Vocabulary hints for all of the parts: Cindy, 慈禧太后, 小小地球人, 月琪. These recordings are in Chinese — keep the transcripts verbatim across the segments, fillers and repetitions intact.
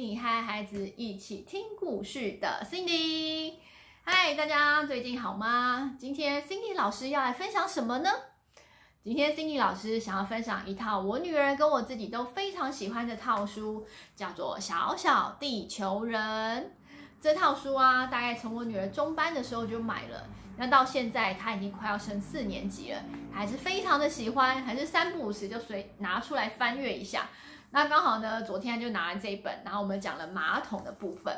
你和孩子一起听故事的 Cindy。嗨，大家最近好吗？今天 Cindy 老师要来分享什么呢？今天 Cindy 老师想要分享一套我女儿跟我自己都非常喜欢的套书，叫做《小小地球人》。这套书啊，大概从我女儿中班的时候就买了，那到现在她已经快要升四年级了，还是非常的喜欢，还是三不五时就随拿出来翻阅一下。那刚好呢，昨天就拿了这一本，然后我们讲了马桶的部分，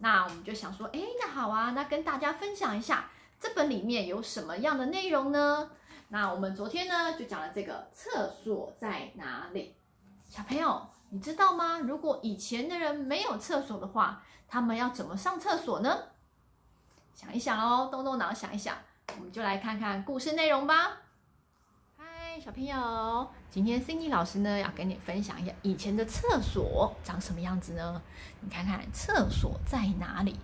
那我们就想说，哎，那好啊，那跟大家分享一下这本里面有什么样的内容呢？那我们昨天呢就讲了这个厕所在哪里。小朋友，你知道吗？如果以前的人没有厕所的话，他们要怎么上厕所呢？想一想哦，动动脑想一想，我们就来看看故事内容吧。小朋友，今天 Cindy 老师呢要跟你分享一下以前的厕所长什么样子呢？你看看厕所在哪里？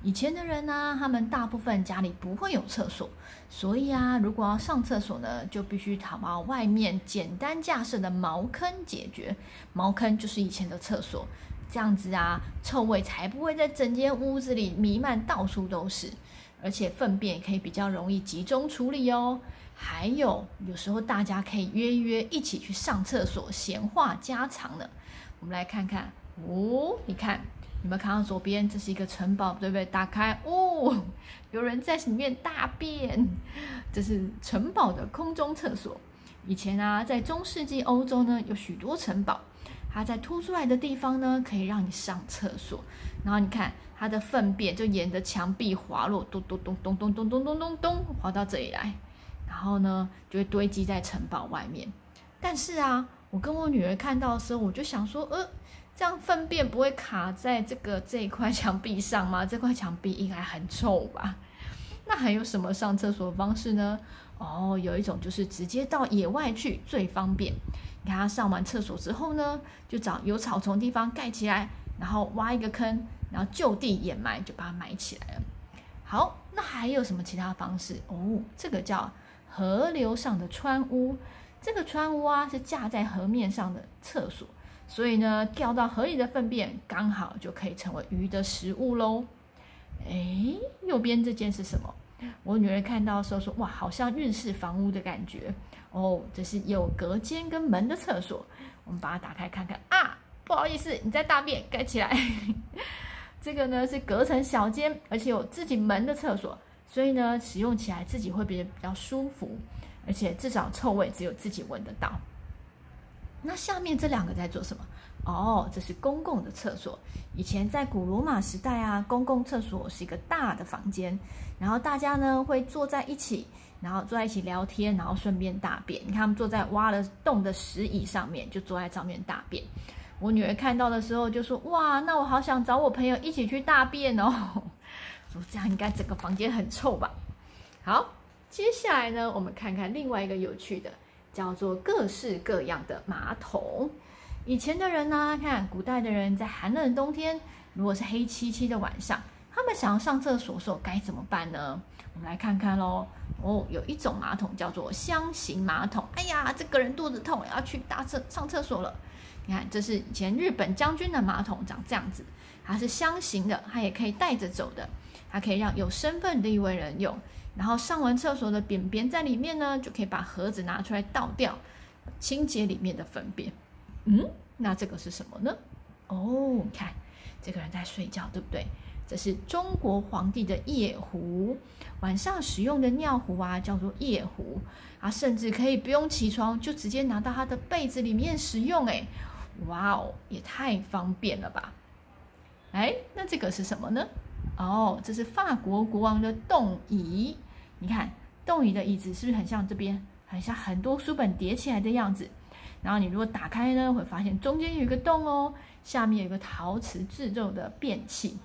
以前的人呢、啊，他们大部分家里不会有厕所，所以啊，如果要上厕所呢，就必须跑到外面简单架设的茅坑解决。茅坑就是以前的厕所，这样子啊，臭味才不会在整间屋子里弥漫，到处都是。而且粪便可以比较容易集中处理哦。还有，有时候大家可以约约一起去上厕所，闲话家常呢。我们来看看哦，你看有没有看到左边？这是一个城堡，对不对？打开哦，有人在里面大便。这是城堡的空中厕所。以前啊，在中世纪欧洲呢，有许多城堡。它在凸出来的地方呢，可以让你上厕所。然后你看，它的粪便就沿着墙壁滑落，咚咚咚咚咚咚咚咚咚咚，滑到这里来。然后呢，就会堆积在城堡外面。但是啊，我跟我女儿看到的时候，我就想说，呃，这样粪便不会卡在这个这一块墙壁上吗？这块墙壁应该很臭吧？那还有什么上厕所的方式呢？哦，有一种就是直接到野外去最方便。你看他上完厕所之后呢，就找有草丛的地方盖起来，然后挖一个坑，然后就地掩埋，就把它埋起来了。好，那还有什么其他方式？哦，这个叫河流上的川屋。这个川屋啊，是架在河面上的厕所，所以呢，掉到河里的粪便刚好就可以成为鱼的食物喽。哎，右边这件是什么？我女儿看到的时候说：“哇，好像日式房屋的感觉哦，这是有隔间跟门的厕所。”我们把它打开看看啊，不好意思，你在大便，盖起来。这个呢是隔成小间，而且有自己门的厕所，所以呢使用起来自己会比较舒服，而且至少臭味只有自己闻得到。那下面这两个在做什么？哦，这是公共的厕所。以前在古罗马时代啊，公共厕所是一个大的房间，然后大家呢会坐在一起，然后坐在一起聊天，然后顺便大便。你看他们坐在挖了洞的石椅上面，就坐在上面大便。我女儿看到的时候就说：“哇，那我好想找我朋友一起去大便哦。”说这样应该整个房间很臭吧？好，接下来呢，我们看看另外一个有趣的，叫做各式各样的马桶。以前的人呢、啊，看古代的人在寒冷的冬天，如果是黑漆漆的晚上，他们想要上厕所的时候该怎么办呢？我们来看看喽。哦，有一种马桶叫做箱型马桶。哎呀，这个人肚子痛，要去大厕上厕所了。你看，这是以前日本将军的马桶，长这样子，它是箱型的，它也可以带着走的，它可以让有身份地位人用。然后上完厕所的便便在里面呢，就可以把盒子拿出来倒掉，清洁里面的粪便。嗯，那这个是什么呢？哦，你看这个人在睡觉，对不对？这是中国皇帝的夜壶，晚上使用的尿壶啊，叫做夜壶啊，甚至可以不用起床就直接拿到他的被子里面使用。哎，哇哦，也太方便了吧！哎，那这个是什么呢？哦，这是法国国王的洞椅。你看洞椅的椅子是不是很像这边，很像很多书本叠起来的样子？然后你如果打开呢，会发现中间有一个洞哦，下面有一个陶瓷制作的便器。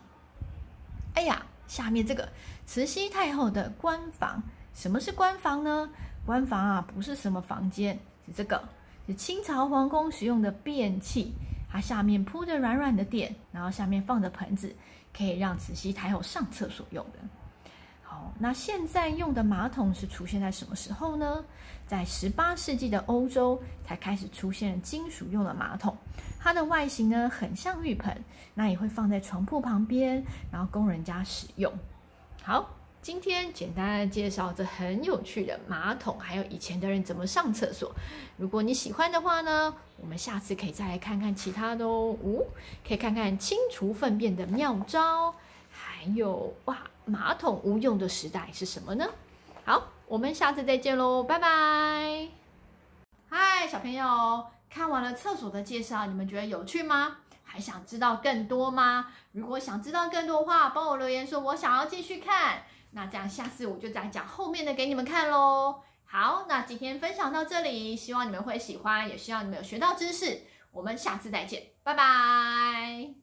哎呀，下面这个慈禧太后的官房，什么是官房呢？官房啊，不是什么房间，是这个，是清朝皇宫使用的便器，它下面铺着软软的垫，然后下面放着盆子，可以让慈禧太后上厕所用的。好，那现在用的马桶是出现在什么时候呢？在十八世纪的欧洲才开始出现金属用的马桶，它的外形呢很像浴盆，那也会放在床铺旁边，然后供人家使用。好，今天简单的介绍这很有趣的马桶，还有以前的人怎么上厕所。如果你喜欢的话呢，我们下次可以再来看看其他的哦，哦可以看看清除粪便的妙招，还有哇，马桶无用的时代是什么呢？好，我们下次再见喽，拜拜！嗨，小朋友，看完了厕所的介绍，你们觉得有趣吗？还想知道更多吗？如果想知道更多的话，帮我留言说我想要继续看。那这样下次我就再讲后面的给你们看咯。好，那今天分享到这里，希望你们会喜欢，也希望你们有学到知识。我们下次再见，拜拜。